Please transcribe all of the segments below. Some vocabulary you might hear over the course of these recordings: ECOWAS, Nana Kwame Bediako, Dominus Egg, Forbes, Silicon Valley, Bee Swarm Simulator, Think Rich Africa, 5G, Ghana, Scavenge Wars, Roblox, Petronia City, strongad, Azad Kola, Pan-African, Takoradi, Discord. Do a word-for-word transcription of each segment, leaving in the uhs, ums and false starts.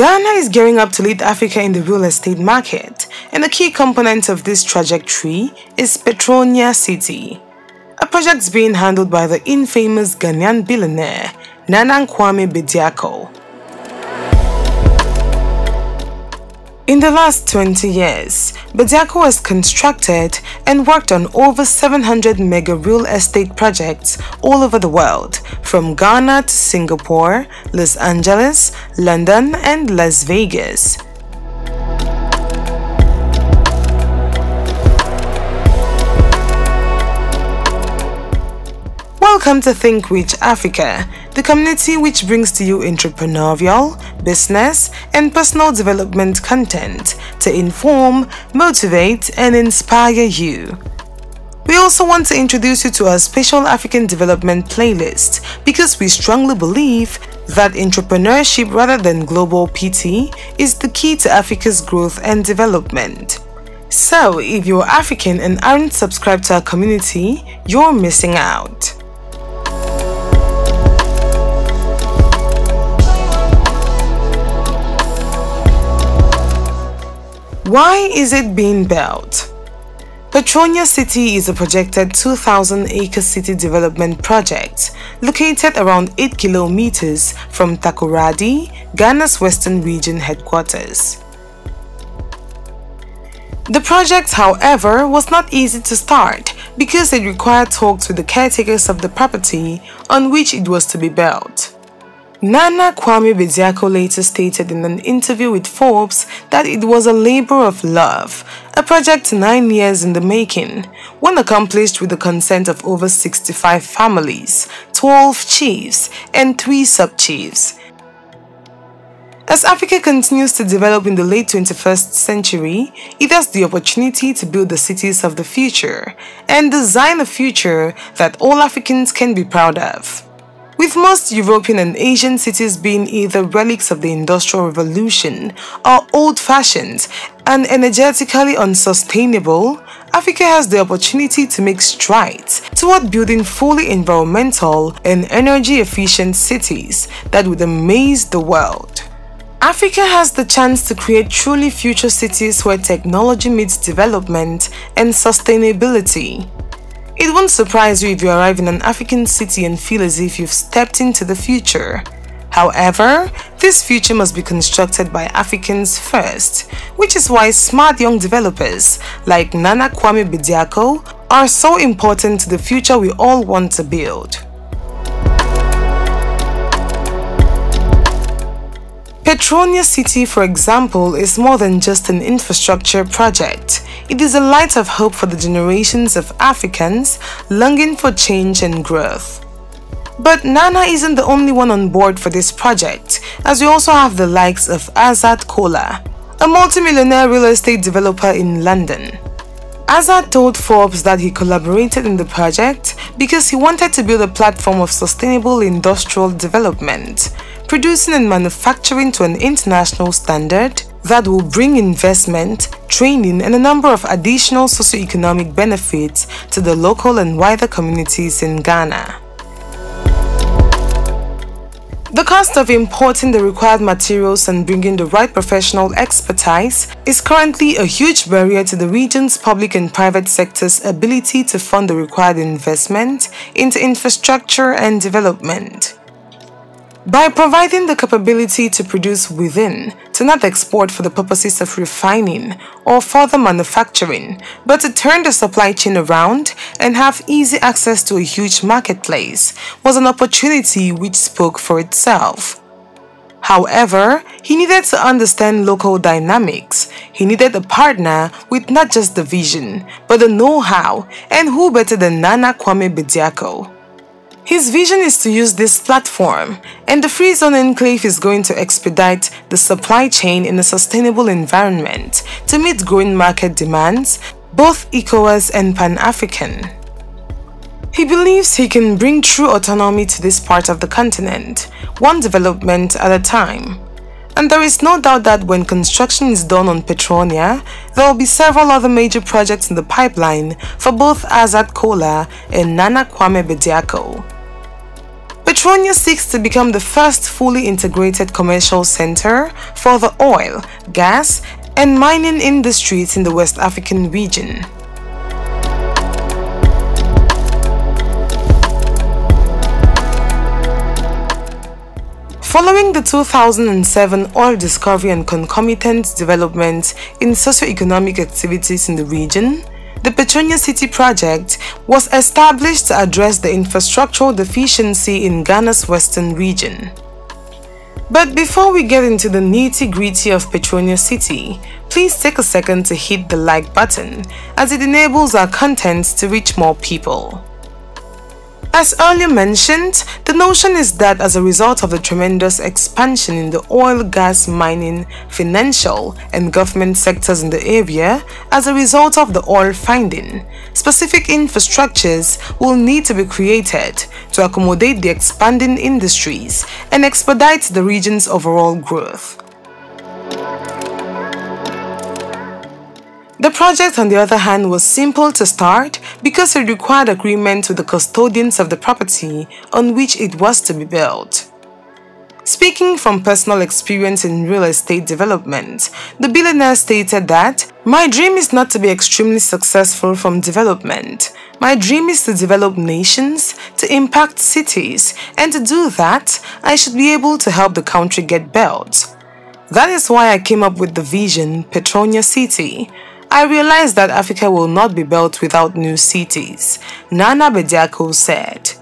Ghana is gearing up to lead Africa in the real estate market, and a key component of this trajectory is Petronia City, a project being handled by the infamous Ghanaian billionaire Nana Kwame Bediako. In the last twenty years, Bediako has constructed and worked on over seven hundred mega real estate projects all over the world, from Ghana to Singapore, Los Angeles, London, and Las Vegas. Welcome to Think Rich Africa, the community which brings to you entrepreneurial, business, and personal development content to inform, motivate, and inspire you. We also want to introduce you to our special African development playlist because we strongly believe that entrepreneurship rather than global P T is the key to Africa's growth and development. So, if you're African and aren't subscribed to our community, you're missing out. Why is it being built? Petronia City is a projected two thousand acre city development project located around eight kilometers from Takoradi, Ghana's Western Region headquarters. The project, however, was not easy to start because it required talks with the caretakers of the property on which it was to be built. Nana Kwame Bediako later stated in an interview with Forbes that it was a labor of love, a project nine years in the making, one accomplished with the consent of over sixty-five families, twelve chiefs, and three sub-chiefs. As Africa continues to develop in the late twenty-first century, it has the opportunity to build the cities of the future and design a future that all Africans can be proud of. With most European and Asian cities being either relics of the Industrial Revolution or old-fashioned and energetically unsustainable, Africa has the opportunity to make strides toward building fully environmental and energy-efficient cities that would amaze the world. Africa has the chance to create truly future cities where technology meets development and sustainability. It won't surprise you if you arrive in an African city and feel as if you've stepped into the future. However, this future must be constructed by Africans first, which is why smart young developers like Nana Kwame Bediako are so important to the future we all want to build. Petronia City, for example, is more than just an infrastructure project. It is a light of hope for the generations of Africans longing for change and growth. But Nana isn't the only one on board for this project, as we also have the likes of Azad Kola, a multimillionaire real estate developer in London. Azad told Forbes that he collaborated in the project because he wanted to build a platform of sustainable industrial development, producing and manufacturing to an international standard that will bring investment, training, and a number of additional socio-economic benefits to the local and wider communities in Ghana. The cost of importing the required materials and bringing the right professional expertise is currently a huge barrier to the region's public and private sector's ability to fund the required investment into infrastructure and development. By providing the capability to produce within, to not export for the purposes of refining or further manufacturing, but to turn the supply chain around and have easy access to a huge marketplace, was an opportunity which spoke for itself. However, he needed to understand local dynamics. He needed a partner with not just the vision, but the know-how, and who better than Nana Kwame Bediako. His vision is to use this platform, and the Free Zone Enclave is going to expedite the supply chain in a sustainable environment to meet growing market demands, both ECOWAS and Pan-African. He believes he can bring true autonomy to this part of the continent, one development at a time. And there is no doubt that when construction is done on Petronia, there will be several other major projects in the pipeline for both Azad Kola and Nana Kwame Bediako. Petronia seeks to become the first fully integrated commercial center for the oil, gas, and mining industries in the West African region. Following the two thousand seven oil discovery and concomitant development in socio-economic activities in the region, the Petronia City project was established to address the infrastructural deficiency in Ghana's western region. But before we get into the nitty-gritty of Petronia City, please take a second to hit the like button, as it enables our content to reach more people. As earlier mentioned, the notion is that as a result of the tremendous expansion in the oil, gas, mining, financial, and government sectors in the area, as a result of the oil finding, specific infrastructures will need to be created to accommodate the expanding industries and expedite the region's overall growth. The project, on the other hand, was simple to start because it required agreement with the custodians of the property on which it was to be built. Speaking from personal experience in real estate development, the billionaire stated that, "My dream is not to be extremely successful from development. My dream is to develop nations, to impact cities, and to do that, I should be able to help the country get built. That is why I came up with the vision, Petronia City. I realize that Africa will not be built without new cities," Nana Bediako said.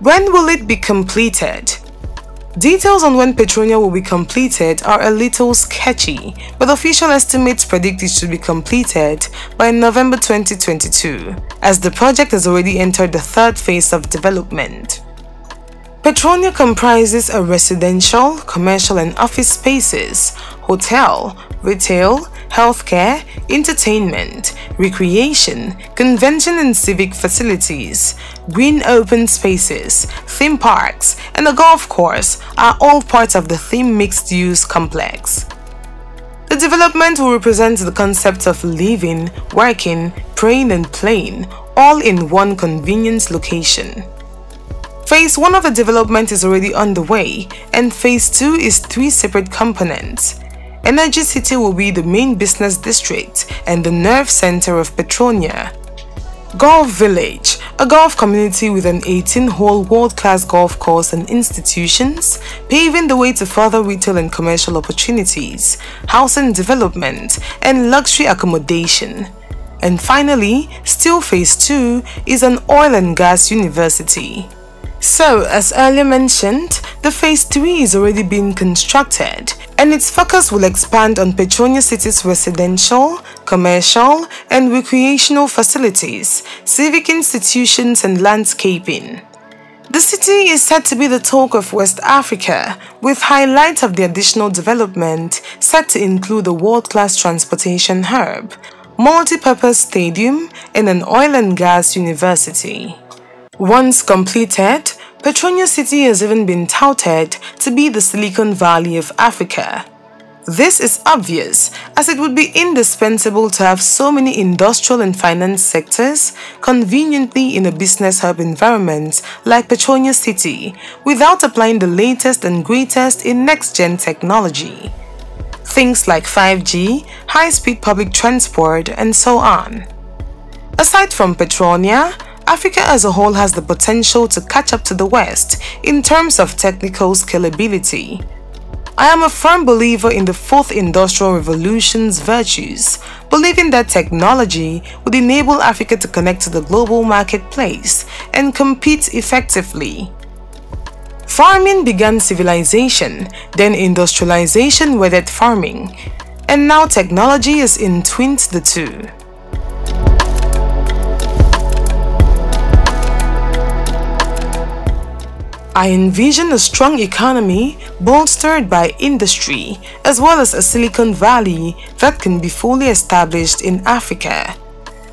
When will it be completed? Details on when Petronia will be completed are a little sketchy, but official estimates predict it should be completed by November twenty twenty-two, as the project has already entered the third phase of development. Petronia comprises a residential, commercial and office spaces, hotel, retail, healthcare, entertainment, recreation, convention and civic facilities, green open spaces, theme parks and a golf course are all parts of the theme mixed-use complex. The development will represent the concept of living, working, praying and playing, all in one convenient location. Phase one of the development is already underway, and Phase two is three separate components. Energy City will be the main business district and the nerve center of Petronia. Golf Village, a golf community with an eighteen-hole world-class golf course and institutions, paving the way to further retail and commercial opportunities, housing development, and luxury accommodation. And finally, still Phase two is an oil and gas university. So, as earlier mentioned, the Phase three is already being constructed, and its focus will expand on Petronia City's residential, commercial, and recreational facilities, civic institutions, and landscaping. The city is said to be the talk of West Africa, with highlights of the additional development set to include a world-class transportation hub, multi-purpose stadium, and an oil and gas university. Once completed, Petronia City has even been touted to be the Silicon Valley of Africa. This is obvious, as it would be indispensable to have so many industrial and finance sectors conveniently in a business hub environment like Petronia City, without applying the latest and greatest in next-gen technology. Things like five G, high-speed public transport, and so on. Aside from Petronia, Africa as a whole has the potential to catch up to the West in terms of technical scalability. I am a firm believer in the fourth industrial revolution's virtues, believing that technology would enable Africa to connect to the global marketplace and compete effectively. Farming began civilization, then industrialization weathered farming, and now technology has entwined the two. I envision a strong economy bolstered by industry, as well as a Silicon Valley that can be fully established in Africa.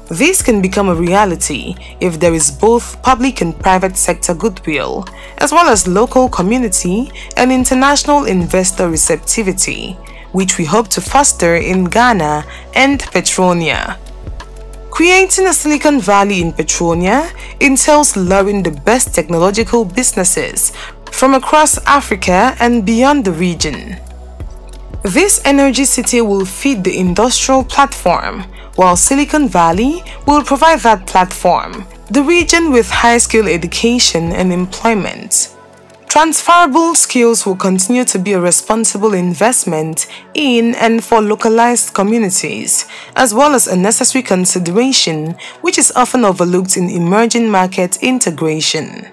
This can become a reality if there is both public and private sector goodwill, as well as local community and international investor receptivity, which we hope to foster in Ghana and Petronia. Creating a Silicon Valley in Petronia entails luring the best technological businesses from across Africa and beyond the region. This energy city will feed the industrial platform, while Silicon Valley will provide that platform, the region with high-skill education and employment. Transferable skills will continue to be a responsible investment in and for localized communities, as well as a necessary consideration which is often overlooked in emerging market integration.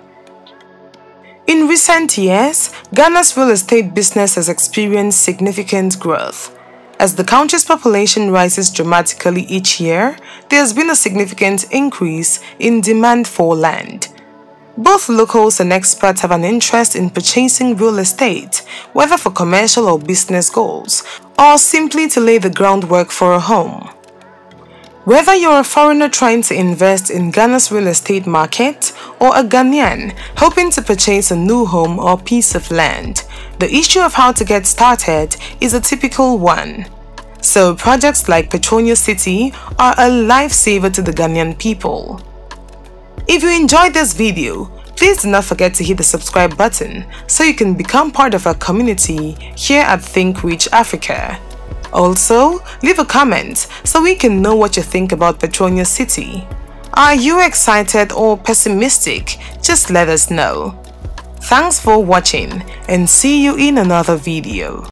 In recent years, Ghana's real estate business has experienced significant growth. As the country's population rises dramatically each year, there has been a significant increase in demand for land. Both locals and experts have an interest in purchasing real estate, whether for commercial or business goals, or simply to lay the groundwork for a home. Whether you're a foreigner trying to invest in Ghana's real estate market, or a Ghanaian hoping to purchase a new home or piece of land, the issue of how to get started is a typical one. So projects like Petronia City are a lifesaver to the Ghanaian people. If you enjoyed this video, please do not forget to hit the subscribe button so you can become part of our community here at Think Rich Africa. Also, leave a comment so we can know what you think about Petronia City. Are you excited or pessimistic? Just let us know. Thanks for watching and see you in another video.